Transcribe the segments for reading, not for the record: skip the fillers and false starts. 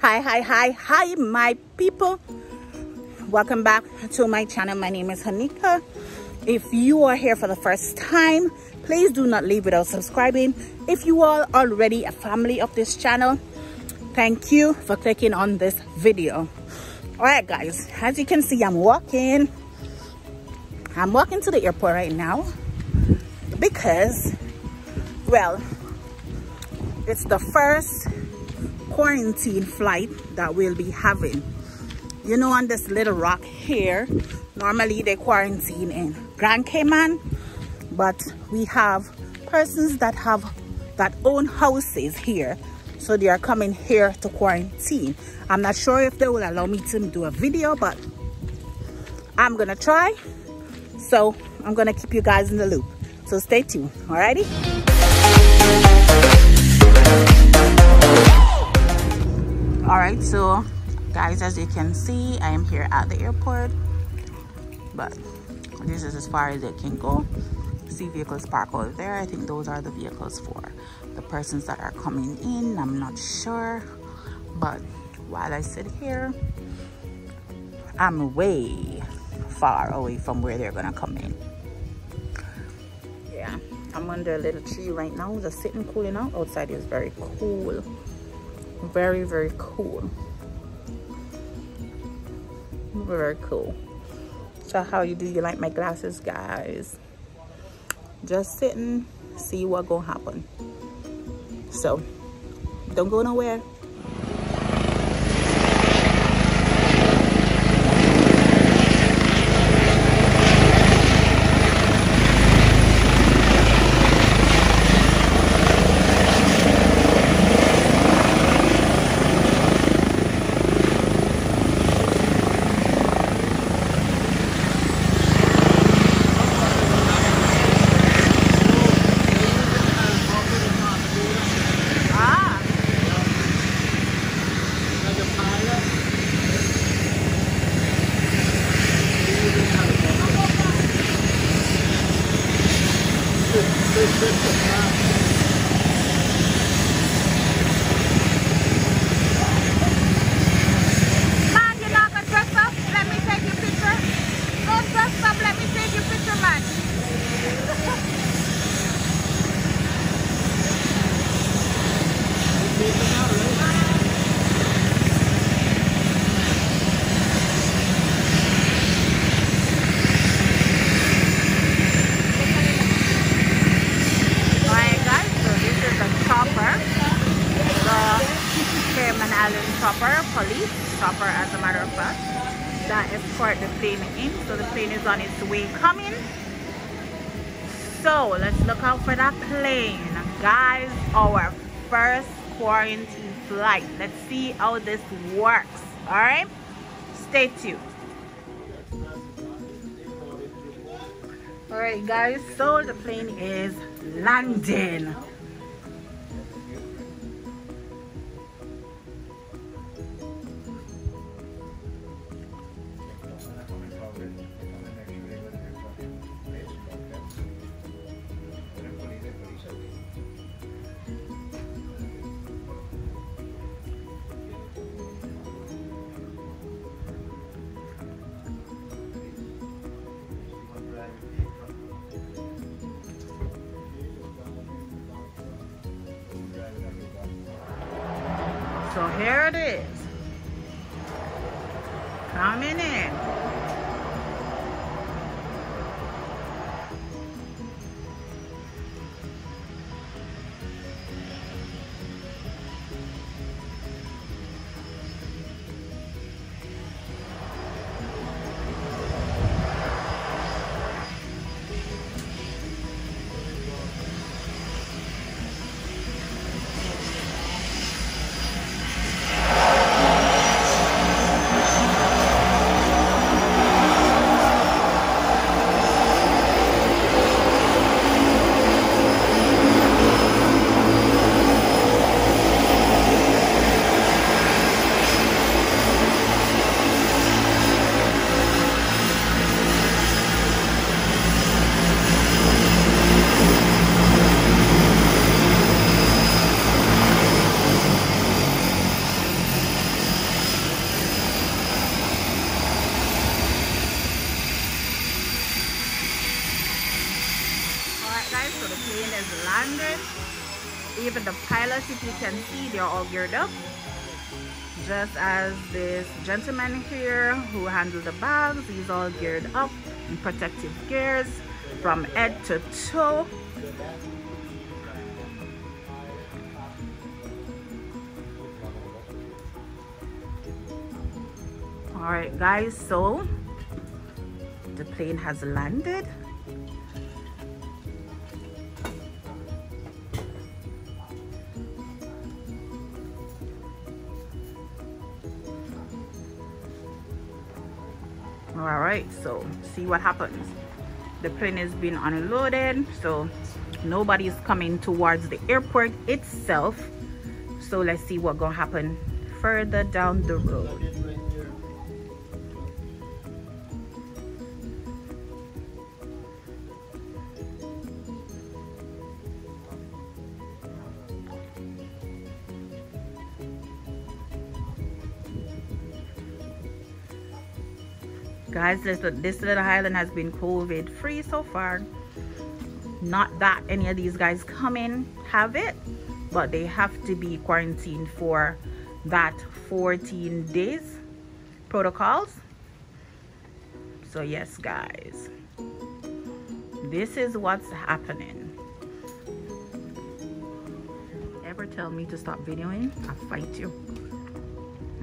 Hi my people, welcome back to my channel. My name is Honeika. If you are here for the first time, please do not leave without subscribing. If you are already a family of this channel, thank you for clicking on this video. All right guys, as you can see, I'm walking to the airport right now because, well, it's the first quarantine flight that we'll be having. You know, on this little rock here, normally they quarantine in Grand Cayman, but we have persons that own houses here, so they are coming here to quarantine. I'm not sure if they will allow me to do a video, but I'm gonna try. So I'm gonna keep you guys in the loop, so stay tuned. Alrighty. All right, so guys, as you can see, I am here at the airport, but this is as far as it can go. See vehicles parked over there. I think those are the vehicles for the persons that are coming in. I'm not sure, but while I sit here, I'm way far away from where they're gonna come in. Yeah, I'm under a little tree right now, just sitting cooling out. Outside is very cool. Very cool, very cool. So how you do, you like my glasses guys? Just sitting, see what gonna happen, so don't go nowhere. On its way coming, so let's look out for that plane guys. Our first quarantine flight, let's see how this works. All right, stay tuned. All right guys, so the plane is landing. So here it is, coming in. 100. Even the pilots, if you can see, they're all geared up. Just as this gentleman here who handles the bags, he's all geared up in protective gears from head to toe. All right, guys, so the plane has landed. All right, so see what happens. The plane is being unloaded, so nobody's coming towards the airport itself. So let's see what's gonna happen further down the road. Guys, this little island has been COVID free so far. Not that any of these guys come in have it, but they have to be quarantined for that 14 days protocols. So yes, guys, this is what's happening. Ever tell me to stop videoing, I'll fight you,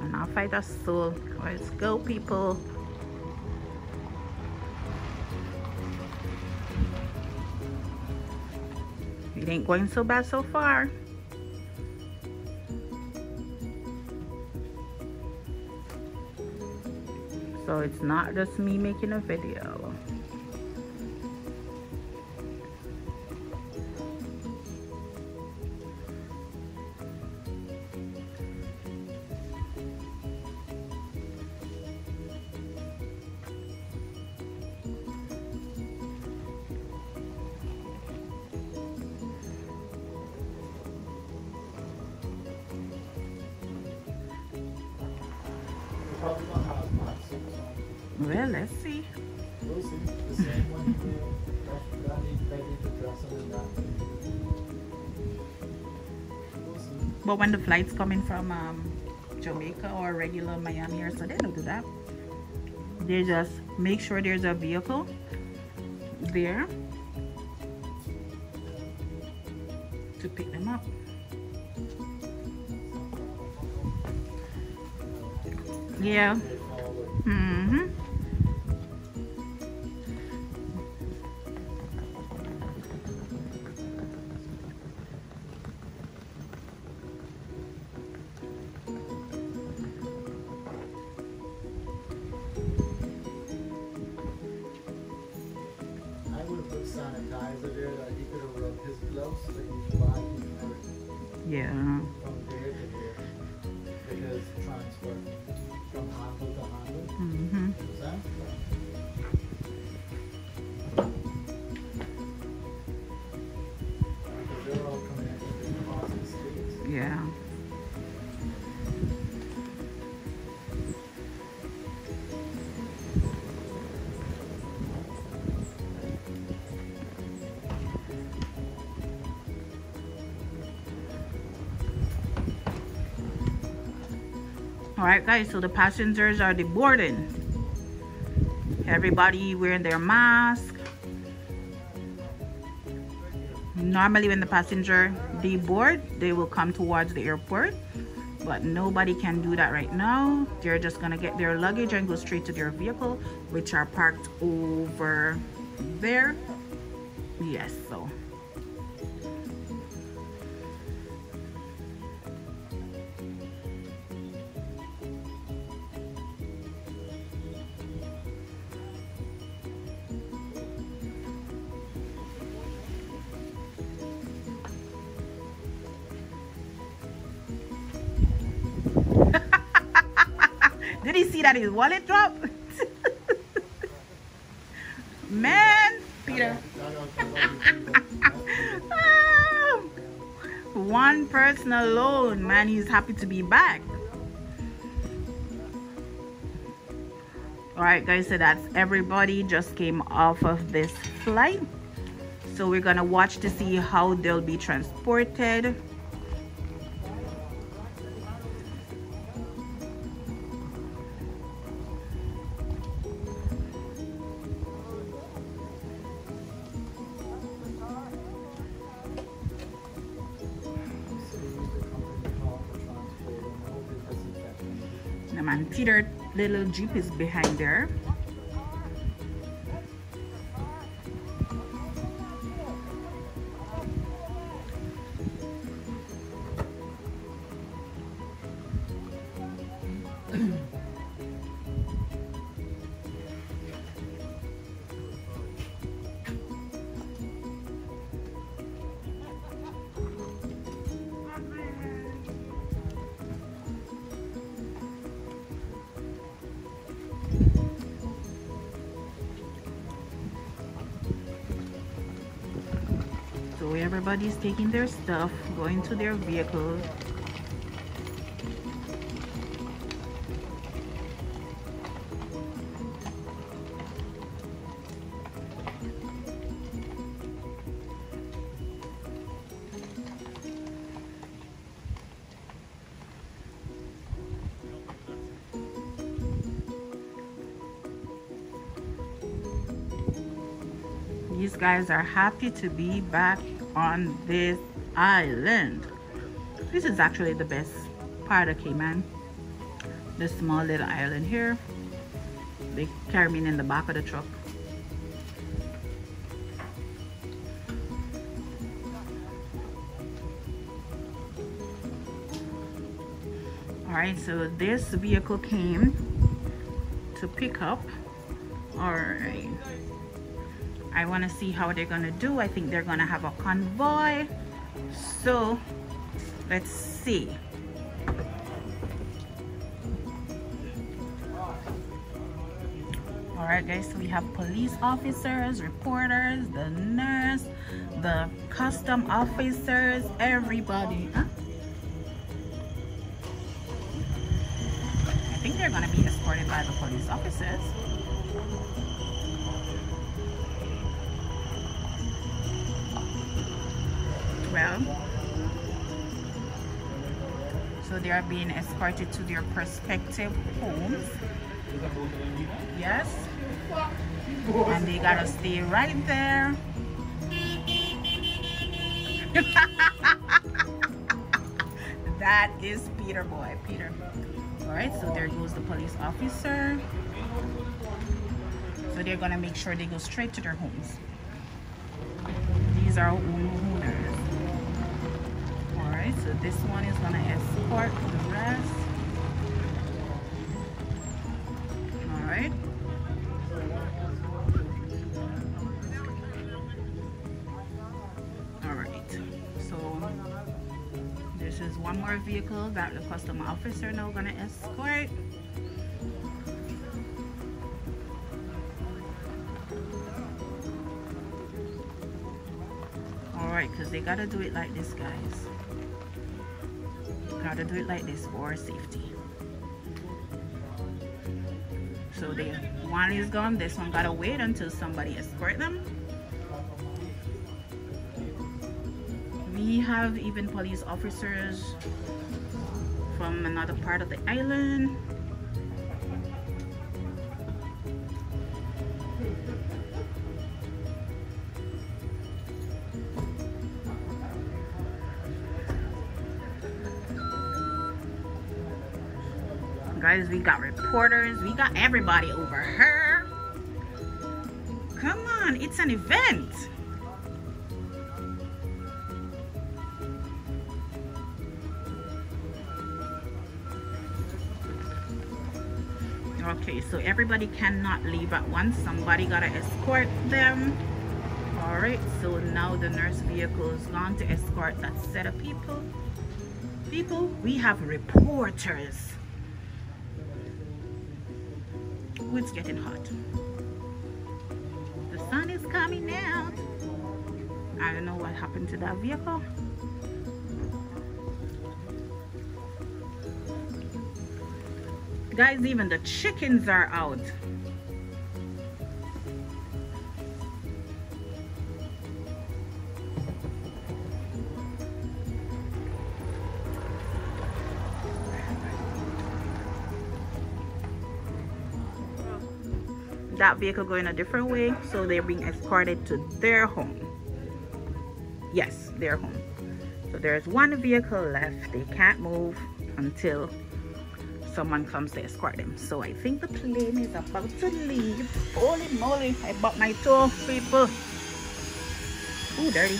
and I'll fight us. So let's go, people. It ain't going so bad so far. So it's not just me making a video. Well, let's see. But when the flight's coming from Jamaica or regular Miami or so, they don't do that. They just make sure there's a vehicle there to pick them up. Yeah. Mm-hmm. I would have put sanitizer there that he could have rubbed his gloves so that his body and everything. Yeah. From there to there. Because transport from handle to handle. Mm-hmm. They're all coming at different parts of the streets. Yeah. Alright, guys, so the passengers are deboarding. Everybody wearing their mask. Normally when the passenger deboard, they will come towards the airport, but nobody can do that right now. They're just gonna get their luggage and go straight to their vehicle, which are parked over there. Yes, so did he see that his wallet dropped? Man, Peter. One person alone, man, he's happy to be back. All right, guys, so that's everybody just came off of this flight. So we're gonna watch to see how they'll be transported. The man Peter little Jeep is behind there. So everybody's taking their stuff, going to their vehicle. These guys are happy to be back on this island. This is actually the best part of Cayman, the small little island here. They carry me in the back of the truck. All right, so this vehicle came to pick up. All right, I want to see how they're gonna do. I think they're gonna have a convoy, so let's see. All right guys, so we have police officers, reporters, the nurse, the custom officers, everybody. I think they're gonna be escorted by the police officers. Well, so they are being escorted to their prospective homes. Yes, and they gotta stay right there. That is Peter boy, Peter. All right, so there goes the police officer. So they're gonna make sure they go straight to their homes. These are homeowners. So this one is gonna escort the rest. All right. All right. So this is one more vehicle that the custom officer now gonna escort. All right, because they gotta do it like this, guys. Gotta do it like this for safety. So the one is gone, this one gotta wait until somebody escorts them. We have even police officers from another part of the island. Guys, we got reporters, we got everybody over here. Come on, it's an event. Okay, so everybody cannot leave at once. Somebody gotta escort them. All right, so now the nurse vehicle is going to escort that set of people. People, we have reporters. It's getting hot. The sun is coming out. I don't know what happened to that vehicle. Guys, even the chickens are out. that vehicle going a different way, so they're being escorted to their home. Yes, their home. So there's one vehicle left. They can't move until someone comes to escort them. So I think the plane is about to leave. Holy moly, I bought my toe, people. Ooh, dirty.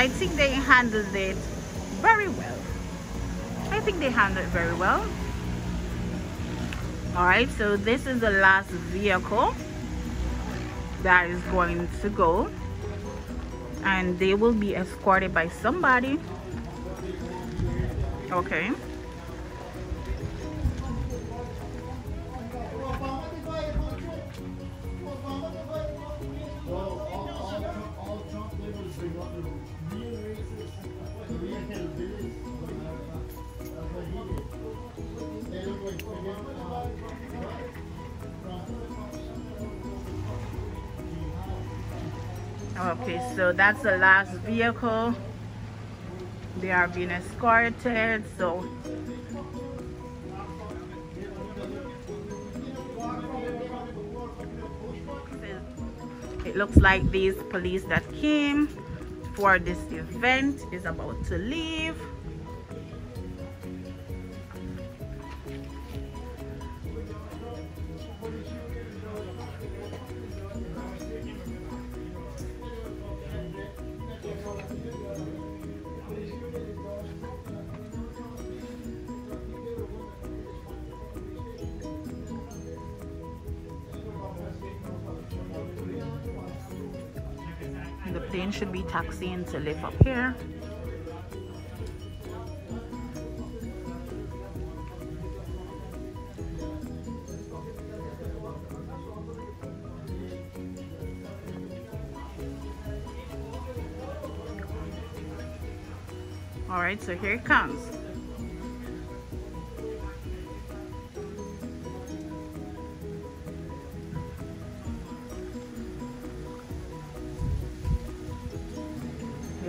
I think they handled it very well. I think they handled it very well. Alright, so this is the last vehicle that is going to go. And they will be escorted by somebody. Okay. Okay, so that's the last vehicle. They are being escorted. So it looks like these police that came for this event is about to leave. Plane should be taxiing to lift up here. All right, so here it comes.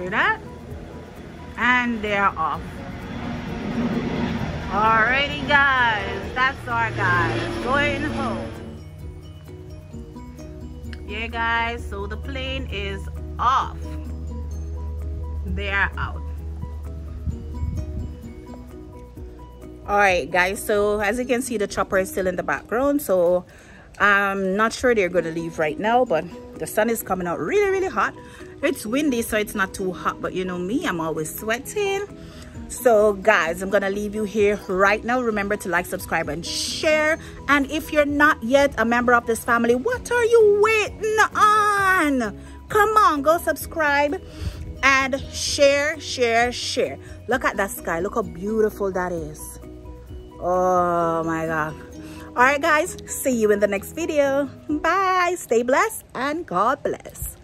That and they're off. Alrighty guys, that's our guys going home. Yeah guys, so the plane is off. They are out. Alright guys, so as you can see the chopper is still in the background, so I'm not sure they're gonna leave right now, but the sun is coming out really really hot. It's windy, so it's not too hot, but you know me, I'm always sweating. So guys, I'm gonna leave you here right now. Remember to like, subscribe and share, and if you're not yet a member of this family, what are you waiting on? Come on, go subscribe and share. Look at that sky, look how beautiful that is. Oh my god. All right guys, see you in the next video. Bye, stay blessed and God bless.